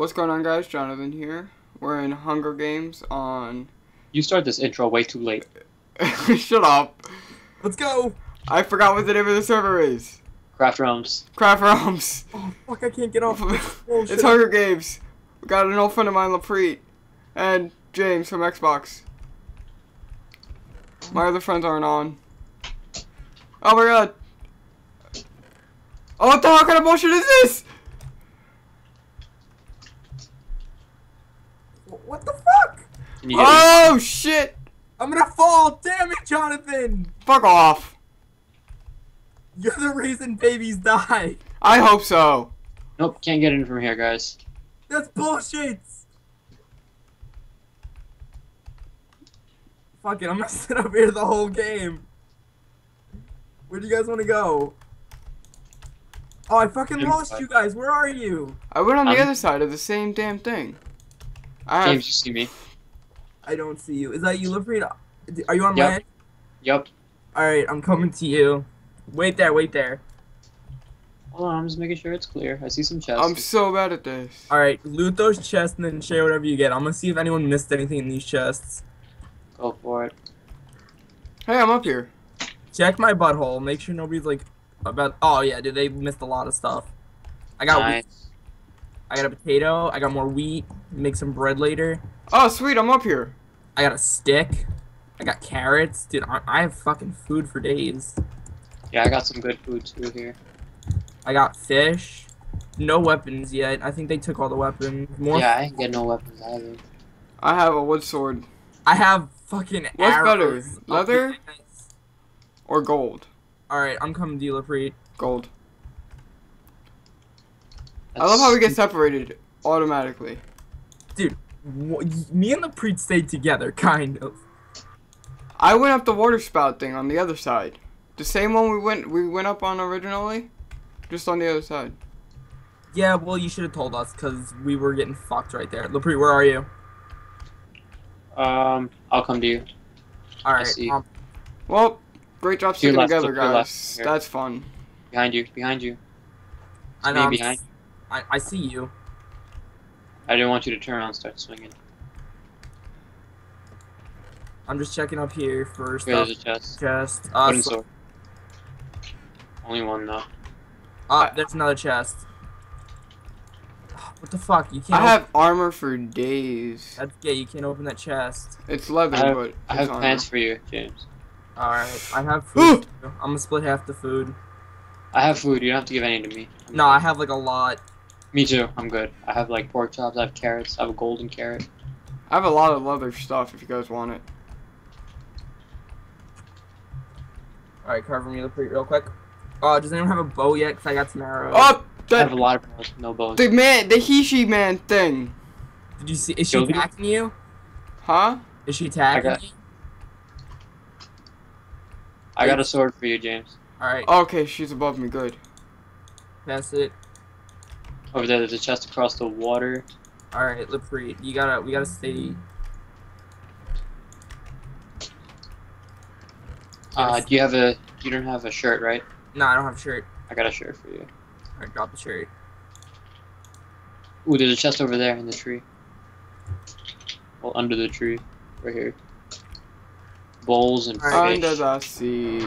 What's going on, guys? Jonathan here. We're in Hunger Games on... You start this intro way too late. Shut up. Let's go. I forgot what the name of the server is. Craft Realms. Craft Realms. Oh, fuck, I can't get off of it. Oh, it's Hunger Games. We got an old friend of mine, Luvpreet, and James from Xbox. My other friends aren't on. Oh my god. Oh, what the hell kind of bullshit is this? What the fuck? Oh shit! I'm gonna fall! Damn it, Jonathan! Fuck off! You're the reason babies die. I hope so. Nope, can't get in from here, guys. That's bullshit! Fuck it, I'm gonna sit up here the whole game. Where do you guys wanna go? Oh, I fucking lost you guys. Where are you? I went on the other side of the same damn thing. James, you see me? I don't see you. Is that you, Luvpreet? Are you on my end? Yep. Alright, I'm coming to you. Wait there, wait there. Hold on, I'm just making sure it's clear. I see some chests. I'm so bad at this. Alright, loot those chests and then share whatever you get. I'm gonna see if anyone missed anything in these chests. Go for it. Hey, I'm up here. Check my butthole. Make sure nobody's like... about. Oh yeah, dude, they missed a lot of stuff. I got wheat. I got a potato. I got more wheat. Make some bread later. Oh sweet, I'm up here. I got a stick. I got carrots, dude. I have fucking food for days. Yeah, I got some good food too here. I got fish. No weapons yet. I think they took all the weapons. More. Yeah, I didn't get no weapons either. I have a wood sword. I have fucking arrows. What's better, leather or gold? All right, I'm coming to you, Luvpreet. Gold. That's... I love how we get separated automatically. Dude, me and Luvpreet stayed together, kind of. I went up the water spout thing on the other side. The same one we went up on originally, just on the other side. Yeah, well, you should have told us, because we were getting fucked right there. Luvpreet, where are you? I'll come to you. All right. Well, great job sticking together, guys. That's fun. Behind you, behind you. I know. Behind you. I see you. I didn't want you to turn around and start swinging. I'm just checking up here first. Yeah, there's a chest. Chest. Sword. Only one though. There's another chest. What the fuck? You can't. I have armor for days. That's gay. You can't open that chest. It's leather, but I have plants for you, James. All right. I have food. I'm gonna split half the food. I have food. You don't have to give any to me. No, I have like a lot. Me too. I'm good. I have like pork chops. I have carrots. I have a golden carrot. I have a lot of leather stuff if you guys want it. All right, cover me real quick. Does anyone have a bow yet? Cause I got some arrows. Oh, I have a lot of bows. No bows. The man, the he/she man thing. Did you see? Is she attacking you? Huh? Is she attacking you? I got a sword for you, James. All right. Okay, she's above me. Good. That's it. Over there, there's a chest across the water. All right, Luvpreet, we gotta stay. Do you have a? You don't have a shirt, right? No, I don't have a shirt. I got a shirt for you. All right, drop the shirt. Ooh, there's a chest over there in the tree. Well, under the tree, right here. Bowls and fish. Under the sea.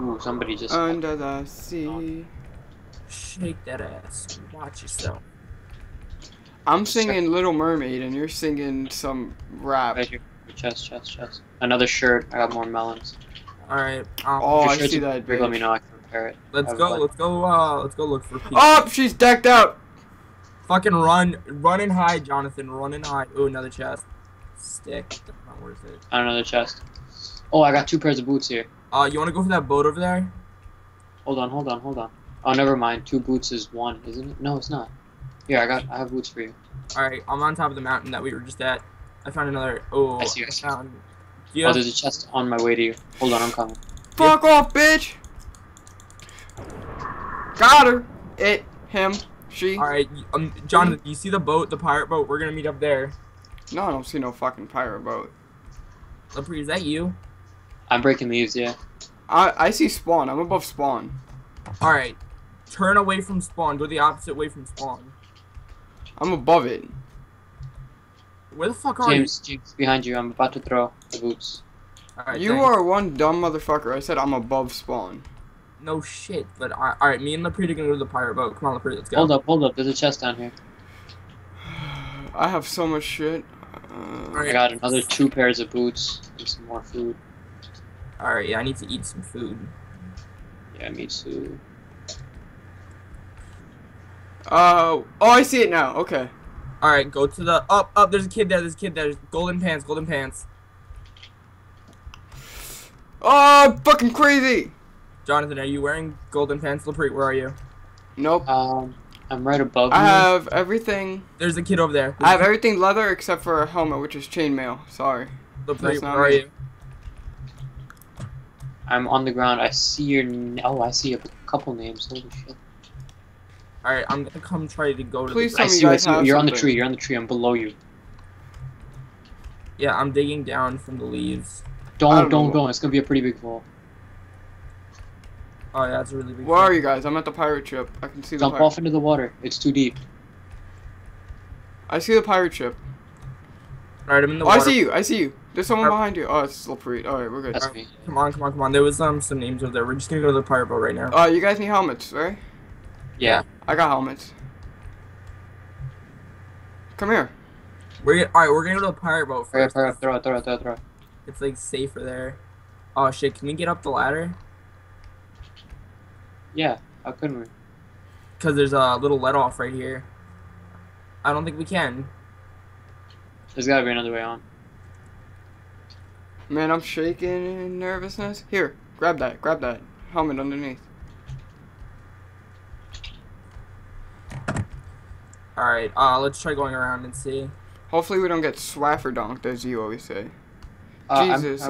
Ooh, somebody just. Under the sea. Shake that ass. Watch yourself. I'm singing Little Mermaid and you're singing some rap. Right here. Chest. Another shirt. I got more melons. Alright. Oh, I see that. Let me know. I can repair it. Let's go look for people. Oh, she's decked out. Fucking run. Run and hide, Jonathan. Run and hide. Ooh, another chest. Stick. That's not worth it. Another chest. Oh, I got two pairs of boots here. You want to go for that boat over there? Hold on. Oh, never mind. Two boots is one, isn't it? No, it's not. Yeah, I have boots for you. Alright, I'm on top of the mountain that we were just at. I found another. Oh, I see you. Oh, there's a chest on my way to you. Hold on, I'm coming. Fuck off, bitch! Got her! It, him, she. Alright, Jonathan, you see the boat, the pirate boat? We're gonna meet up there. No, I don't see no fucking pirate boat. Luvpreet, is that you? I'm breaking leaves, yeah. I see spawn. I'm above spawn. Alright. Turn away from spawn. Go the opposite way from spawn. I'm above it. Where the fuck are you? James, behind you. I'm about to throw the boots. Right, you are one dumb motherfucker. I said I'm above spawn. No shit, but alright, me and Luvpreet are gonna go to the pirate boat. Come on, Luvpreet, let's go. Hold up, there's a chest down here. I have so much shit. Right. I got another 2 pairs of boots and some more food. Alright, yeah, I need to eat some food. Yeah, me too. Oh, I see it now, okay. Alright, go to the, up, there's a kid there, golden pants, Oh, fucking crazy! Jonathan, are you wearing golden pants? Luvpreet, where are you? Nope. I'm right above you. I have everything. There's a kid over there. I have everything leather except for a helmet, which is chainmail. Sorry. Luvpreet, where are you? I'm on the ground. I see your... Oh, I see a couple names. Holy shit. Alright, I'm gonna come try to go to the... I see you, You're on the tree. I'm below you. Yeah, I'm digging down from the leaves. Don't. It's gonna be a pretty big fall. Oh, yeah, that's a really big. Where are you guys? I'm at the pirate ship. I can see the pirate ship. Jump off into the water. It's too deep. I see the pirate ship. Alright, I'm in the water. I see you. There's someone behind you. Oh, it's Luvpreet. Alright, we're good. That's me. Come on. There was some names over there. We're just gonna go to the pirate boat right now. You guys need helmets, right? Yeah. I got helmets. Come here. We're gonna go to the pirate boat first. Throw it. It's like safer there. Oh shit, can we get up the ladder? Yeah, how couldn't we? Because there's a little let-off right here. I don't think we can. There's gotta be another way on. Man, I'm shaking in nervousness. Here, grab that helmet underneath. Alright, let's try going around and see. Hopefully we don't get swafferdonked, as you always say. Jesus,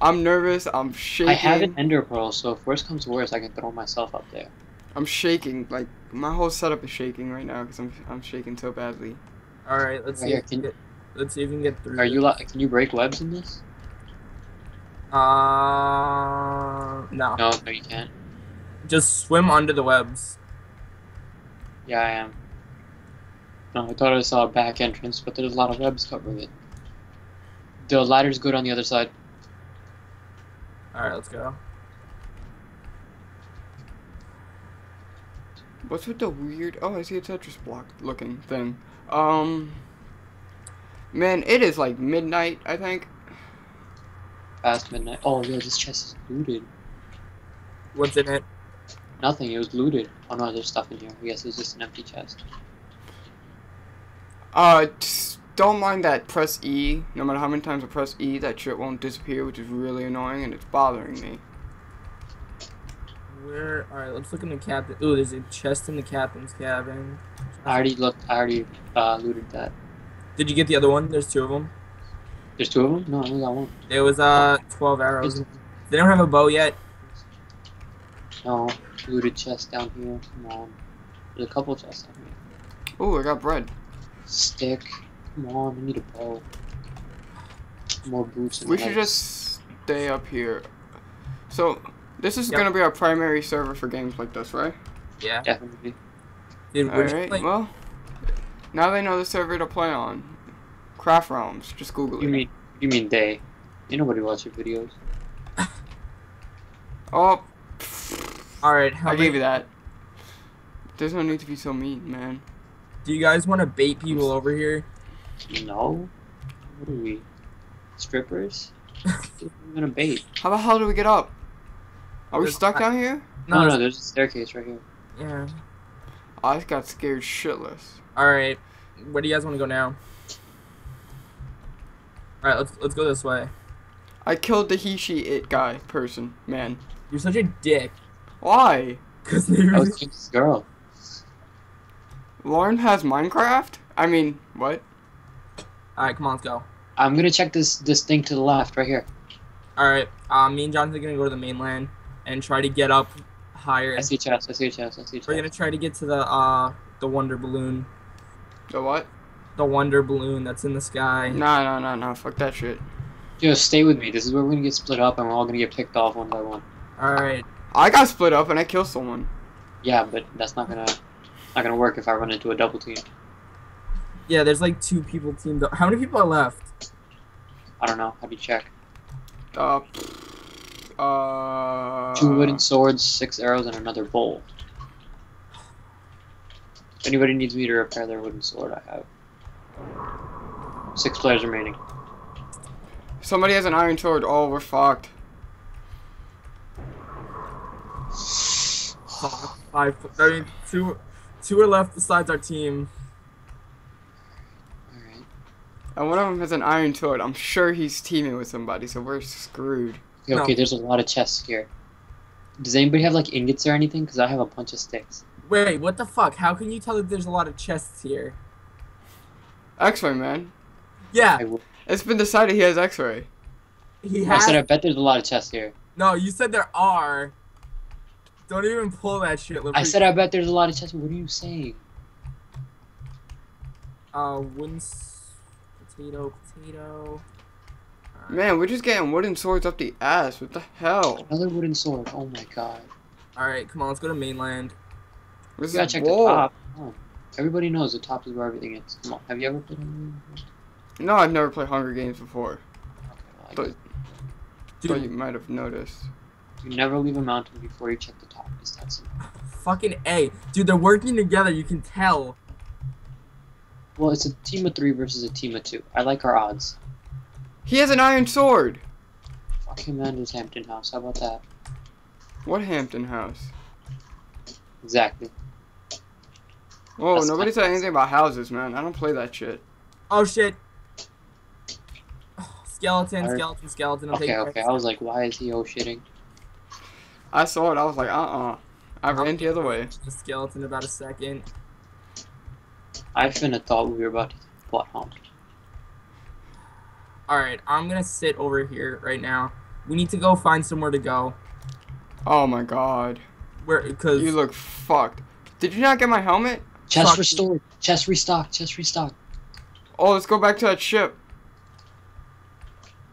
I'm nervous, I'm shaking. I have an ender pearl, so if worse comes to worse, I can throw myself up there. I'm shaking, like, my whole setup is shaking right now, because I'm shaking so badly. Alright, let's see if we can get through. Can you break webs in this? No. No, you can't. Just swim under the webs. Yeah, I am. No, I thought I saw a back entrance, but there's a lot of webs covering it. The ladder's good on the other side. Alright, let's go. What's with the weird... Oh, I see a Tetris block looking thing. Man, it is like midnight, I think. Past midnight. Oh, yeah, this chest is looted. What's in it? Nothing, it was looted. Oh no, there's stuff in here. I guess it was just an empty chest. Don't mind that press E. No matter how many times I press E, that shit won't disappear, which is really annoying, and it's bothering me. Alright, let's look in the cabin. Ooh, there's a chest in the captain's cabin. I already looted that. Did you get the other one? There's 2 of them. There's 2 of them? No, I only got 1. There was, 12 arrows. They don't have a bow yet. No, looted chest down here. Come on. There's a couple chests down here. Ooh, I got bread. Stick. Come on, we need a bow. More boots. We should just stay up here. So, this is gonna be our primary server for games like this, right? Yeah. Definitely. Alright, well, now they know the server to play on. Craft Realms, just Google it. You mean they? Ain't nobody watch your videos. Oh. Alright, I gave you that. There's no need to be so mean, man. Do you guys want to bait people over here? No. What are we? Strippers? We're gonna bait. How the hell do we get up? Are we stuck down here? No, there's a staircase right here. Yeah. I just got scared shitless. Alright. Where do you guys want to go now? Alright, let's go this way. I killed the man. You're such a dick. Why? Because they were this girl. Lauren has Minecraft? I mean, what? Alright, come on, let's go. I'm gonna check this thing to the left, right here. Alright, me and Jonathan are gonna go to the mainland and try to get up higher. I see a chest, We're gonna try to get to the wonder balloon. The what? The wonder balloon that's in the sky. No, fuck that shit. Yo, stay with me, this is where we're gonna get split up and we're all gonna get picked off one by one. Alright. I got split up and I killed someone. Yeah, but that's not gonna work if I run into a double team. Yeah, there's like two people teamed up. How many people are left? I don't know. Have you checked? 2 wooden swords, 6 arrows, and another bowl. If anybody needs me to repair their wooden sword, I have. 6 players remaining. Somebody has an iron sword. Oh, we're fucked. 5. I mean, two are left besides our team. All right. And one of them has an iron sword. I'm sure he's teaming with somebody, so we're screwed. Okay, no. There's a lot of chests here. Does anybody have like ingots or anything? Because I have a bunch of sticks. Wait, what the fuck? How can you tell that there's a lot of chests here? X-ray, man. Yeah. It's been decided he has X-ray. He has. I said I bet there's a lot of chests here. No, you said there are. Don't even pull that shit. Luvpreet. I said I bet there's a lot of chests. What are you saying? Wooden potato. Man, we're just getting wooden swords up the ass. What the hell? Another wooden sword. Oh my god. All right, come on, let's go to mainland. We gotta check the top. Oh, everybody knows the top is where everything is. Come on, have you ever played Hunger Games? No, I've never played Hunger Games before. Okay, well, but you might have noticed. You never leave a mountain before you check the top. Is that simple? Fucking A. Dude, they're working together. You can tell. Well, it's a team of 3 versus a team of 2. I like our odds. He has an iron sword. Fucking Commander's Hampton House. How about that? What Hampton House? Exactly. Whoa, nobody said anything about houses, man. I don't play that shit. Oh, shit. Skeleton. Okay. I was like, why is he oh-shitting? I saw it. I was like, uh-uh. I ran the other way. The skeleton about a second. I finna thought we were about to butt hump. Alright, I'm gonna sit over here right now. We need to go find somewhere to go. Oh my god. Where? 'Cause you look fucked. Did you not get my helmet? Chest restored. Chest restocked. Chest restocked. Oh, let's go back to that ship.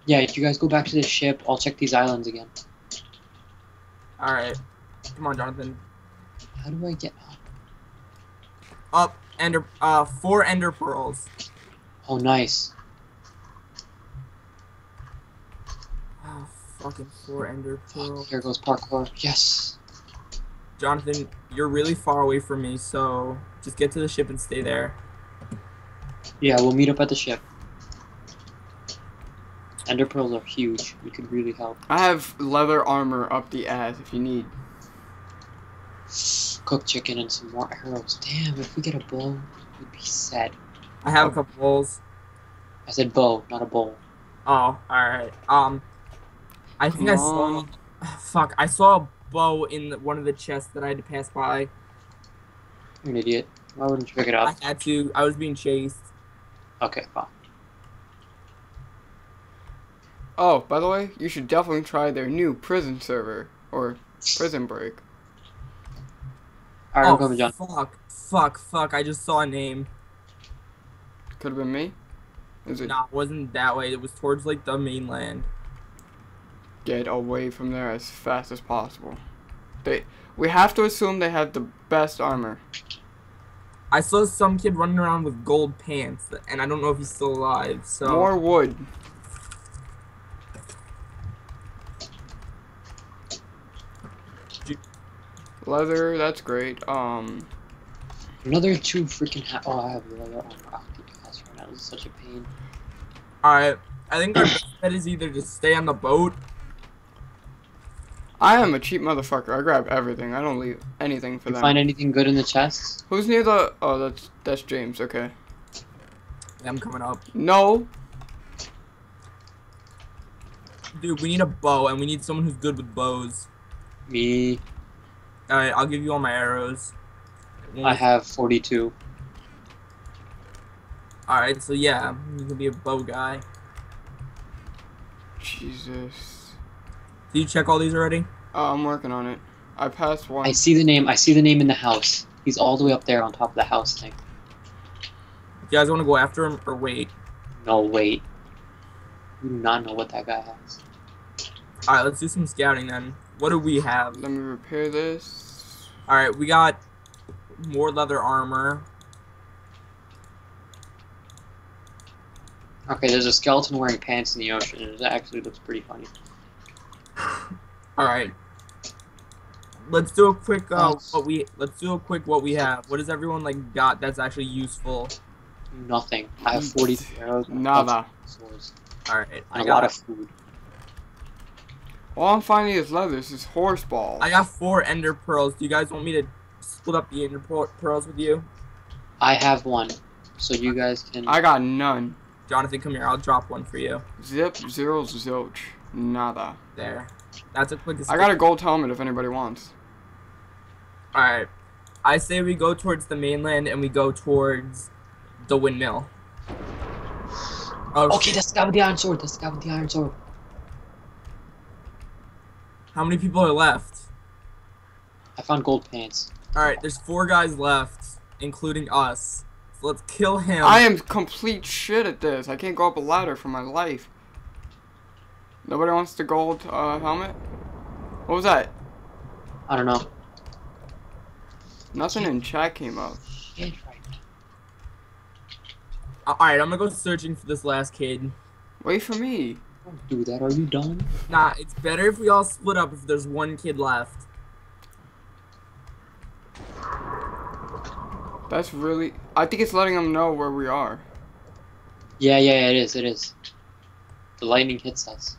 Yeah, if you guys go back to the ship, I'll check these islands again. Alright. Come on, Jonathan. How do I get up? Up. 4 ender pearls. Oh, nice. Oh, fucking 4 ender pearls. Here goes parkour. Yes. Jonathan, you're really far away from me, so just get to the ship and stay there. Yeah, we'll meet up at the ship. Ender pearls are huge. We could really help. I have leather armor up the ass if you need. Cooked chicken and some more arrows. Damn, if we get a bowl, we'd be set. I have a couple bowls. I said bow, not a bowl. Oh, alright. I think I saw... Fuck, I saw a bow in one of the chests that I had to pass by. You're an idiot. Why wouldn't you pick it up? I had to. I was being chased. Okay, fine. Oh, by the way, you should definitely try their new prison server. Or prison break. Alright, I'm coming, John. Fuck, I just saw a name. Could've been me? Is it? Nah, it wasn't that way. It was towards, like, the mainland. Get away from there as fast as possible. We have to assume they have the best armor. I saw some kid running around with gold pants, and I don't know if he's still alive, so... More wood. Leather, that's great. Another 2 freaking hat. Oh, I have leather on rocky ass right now. This is such a pain. Alright, I think our best bet is either just stay on the boat. I am a cheap motherfucker. I grab everything. I don't leave anything for them. Find anything good in the chests? Who's near the? Oh, that's James. Okay. Yeah, I'm coming up. No. Dude, we need a bow, and we need someone who's good with bows. Me. Alright, I'll give you all my arrows. I have 42. Alright, so yeah, you can be a bow guy. Jesus. Did you check all these already? I'm working on it. I passed one. I see the name in the house. He's all the way up there on top of the house thing. You guys want to go after him or wait? No, wait. We do not know what that guy has. Alright, let's do some scouting then. What do we have? Let me repair this. Alright, we got more leather armor. Okay, there's a skeleton wearing pants in the ocean. It actually looks pretty funny. Alright. Let's do a quick what we have. What does everyone like got that's actually useful? Nothing. I have 43 arrows. Nada. Alright. I got a food. All I'm finding is leather. This is horse balls. I got 4 ender pearls. Do you guys want me to split up the ender pearls with you? I have 1. So you guys can... I got none. Jonathan, come here. I'll drop 1 for you. Zip, zero, zilch. Nada. There. That's a quick escape. I got a gold helmet if anybody wants. Alright. I say we go towards the mainland and we go towards the windmill. Oh, okay, that's the guy with the iron sword. That's the guy with the iron sword. How many people are left? I found gold pants. Alright, there's 4 guys left, including us. So let's kill him. I am complete shit at this. I can't go up a ladder for my life. Nobody wants the gold helmet? What was that? I don't know. Nothing in chat came up. Shit right now. Alright, I'm gonna go searching for this last kid. Wait for me. Don't do that, are you done? Nah, it's better if we all split up if there's 1 kid left. That's really... I think it's letting them know where we are. Yeah, yeah, it is, it is. The lightning hits us.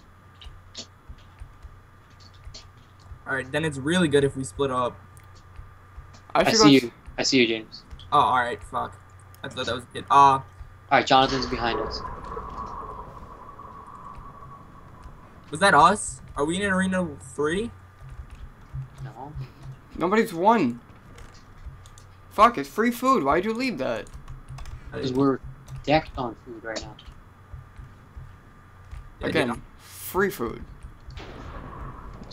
Alright, then it's really good if we split up. I see you. I see you, James. Oh, alright, fuck. I thought that was good. Alright, Jonathan's behind us. Was that us? Are we in Arena 3? No. Nobody's won. Fuck, it's free food. Why'd you leave that? Because we're decked on food right now. Again, free food.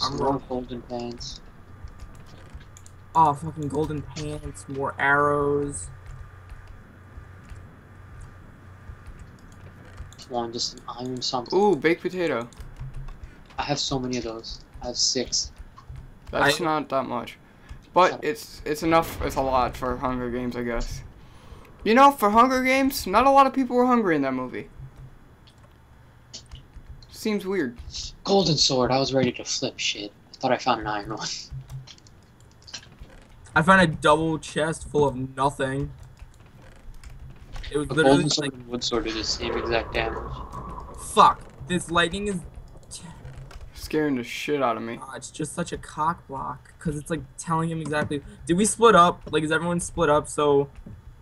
I'm wrong. Golden pants. Oh, fucking golden pants. More arrows. Come on, just an iron something. Ooh, baked potato. I have so many of those. I have 6. That's not that much. But it's enough, it's a lot for Hunger Games, I guess. You know, for Hunger Games, not a lot of people were hungry in that movie. Seems weird. Golden sword, I was ready to flip shit. I thought I found an iron one. I found a double chest full of nothing. It was literally golden sword and wood sword do the same exact damage. Fuck, this lightning is... scaring the shit out of me. It's just such a cock block because it's like telling him exactly. Did we split up? Like, is everyone split up? So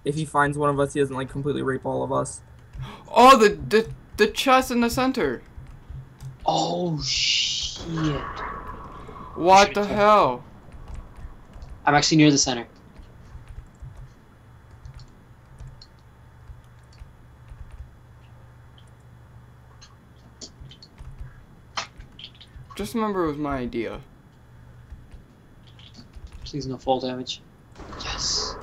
if he finds one of us, he doesn't like completely rape all of us. Oh, the chest in the center. Oh shit! What the hell? I'm actually near the center. Just remember it was my idea. Please no fall damage. Yes.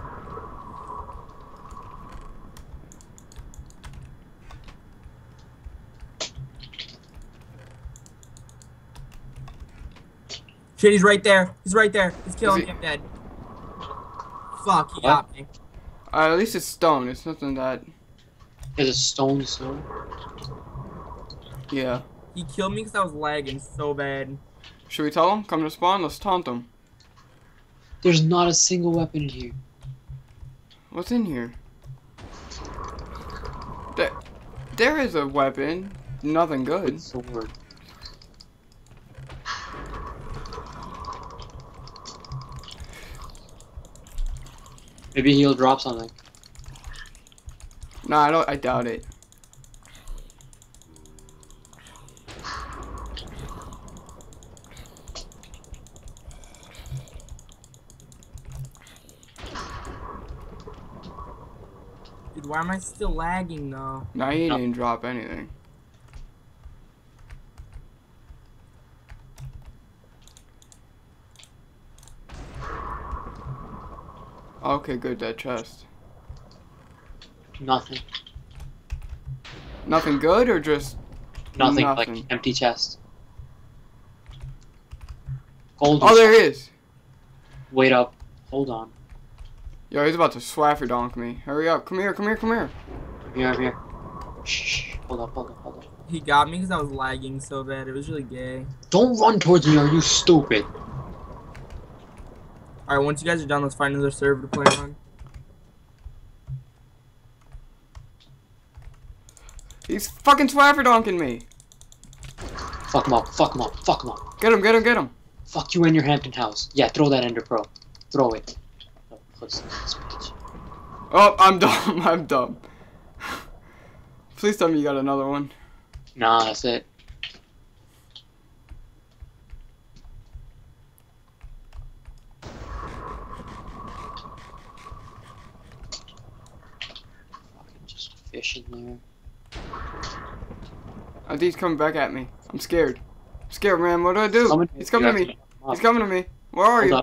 Shit, he's right there. He's right there. He's killing him dead. Fuck, he got me. At least it's stone. It's nothing that... Is it stone stone? Yeah. He killed me because I was lagging so bad. Should we tell him? Come to spawn? Let's taunt him. There's not a single weapon in here. What's in here? There is a weapon. Nothing good. Sword. Maybe he'll drop something. Nah, I doubt it. Why am I still lagging though? Nah, he didn't drop anything. Okay, good, that chest. Nothing. Nothing good or just nothing? Nothing. Like empty chest. Gold. Oh, there he is. Wait up. Hold on. Yo, he's about to swaffer donk me. Hurry up. Come here, come here, come here. Come here, I'm here. Shh, hold up. He got me because I was lagging so bad. It was really gay. Don't run towards me, are you stupid? Alright, once you guys are done, let's find another server to play on. He's fucking swaffer-donking me. Fuck him up. Get him. Fuck you and your Hampton house. Yeah, throw that Ender Pearl. Throw it. Oh, I'm dumb. Please tell me you got another one. Nah, that's it. Fucking just fish in there. Oh, he's coming back at me. I'm scared. I'm scared, man. What do I do? He's coming to me. He's coming to me. Where are you?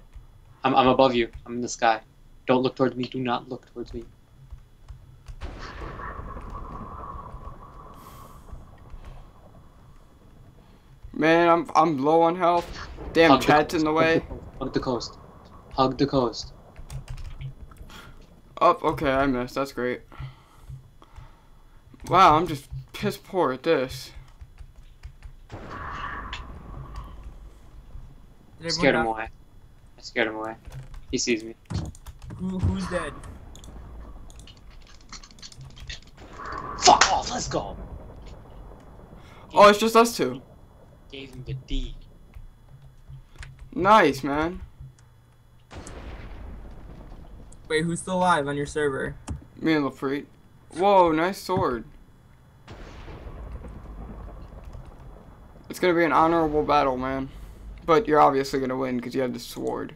I'm above you. I'm in the sky. Don't look towards me. Do not look towards me. Man, I'm low on health. Damn, chat's in the way. Hug the coast. Oh, okay, I missed. That's great. Wow, I'm just piss poor at this. I scared him away. He sees me. Who's dead? Fuck off, let's go! Oh, it's just us two. Gave him the D. Nice, man. Wait, who's still alive on your server? Me and Luvpreet. Whoa, nice sword. It's gonna be an honorable battle, man. But you're obviously gonna win because you have the sword.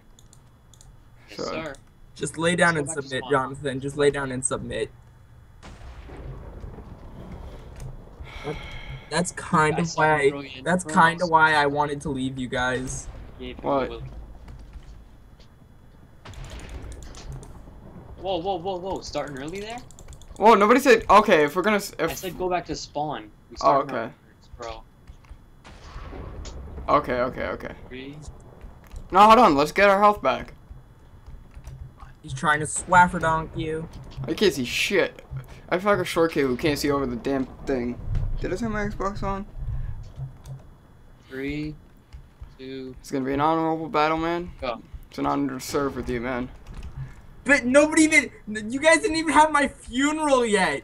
So. Yes, sir. Just lay down and submit, Jonathan. Just lay down and submit. That's kind of why. That's kind of why I wanted to leave you guys. What? Whoa! Starting early there? Whoa! Nobody said. Okay, if we're gonna. I said go back to spawn. Oh, okay. Bro. Okay. No, hold on. Let's get our health back. He's trying to swafferdonk you. I can't see shit. I feel like a short kid who can't see over the damn thing. Did I turn my Xbox on? 3, 2. It's gonna be an honorable battle, man. Go. It's an honor to serve with you, man. But nobody even. You guys didn't even have my funeral yet.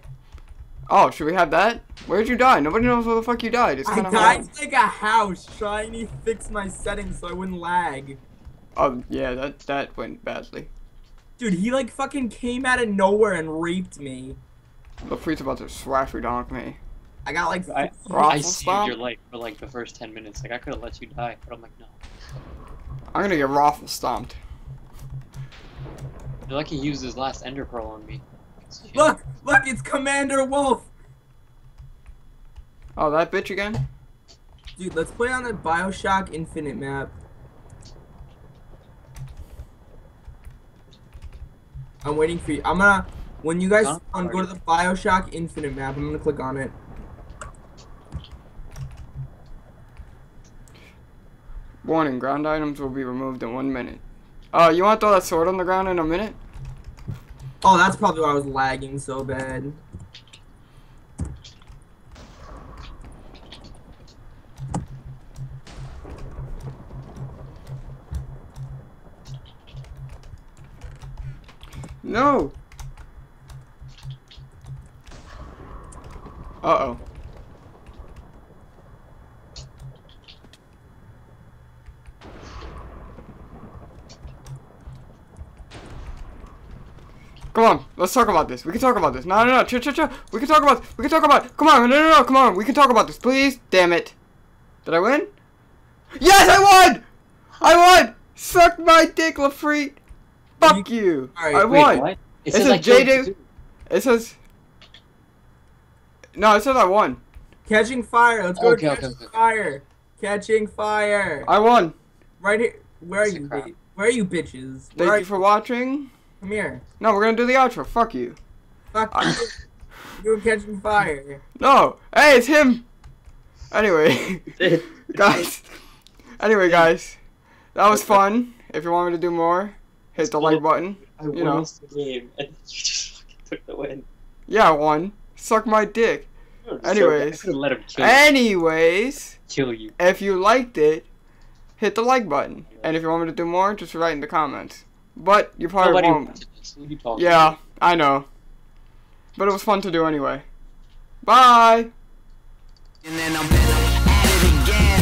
Oh, should we have that? Where'd you die? Nobody knows where the fuck you died. It's kinda I died hard. Like a house trying to fix my settings so I wouldn't lag. Oh yeah, that went badly. Dude, he like fucking came out of nowhere and raped me. Luvpreet's about to swafferdonk me. I got like I saved your life for like the first 10 minutes. Like I could have let you die, but I'm like no. I'm gonna get raffle stomped. You're lucky he used his last Ender Pearl on me. Look, it's Commander Wolf. Oh, that bitch again. Dude, let's play on the Bioshock Infinite map. I'm waiting for you. I'm gonna when you guys go to the Bioshock Infinite map. I'm gonna click on it. Warning, ground items will be removed in 1 minute. You want to throw that sword on the ground in a minute? Oh, that's probably why I was lagging so bad. No! Uh-oh. Come on, let's talk about this. We can talk about this. No, chill. We can talk about it. Come on, we can talk about this, please. Damn it. Did I win? Yes, I won! Suck my dick, Luvpreet. Fuck you. Right, I won. Wait, it says like JD. It says... No, it says I won. Catching fire. Let's go okay. Fire. Catching fire. I won. Right here. Where are you? Where are you bitches? Thank you for watching. Come here. No, we're gonna do the outro. Fuck you. Fuck you. You're catching fire. No. Hey, it's him. Anyway, guys. That was fun. If you want me to do more, hit the like button. You know. I won the game, and you just fucking took the win. Yeah, I won. Suck my dick. Anyways, kill you. If you liked it, hit the like button. And if you want me to do more, just write in the comments. But you probably won't. Yeah, I know. But it was fun to do anyway. Bye! And then I'm at it again.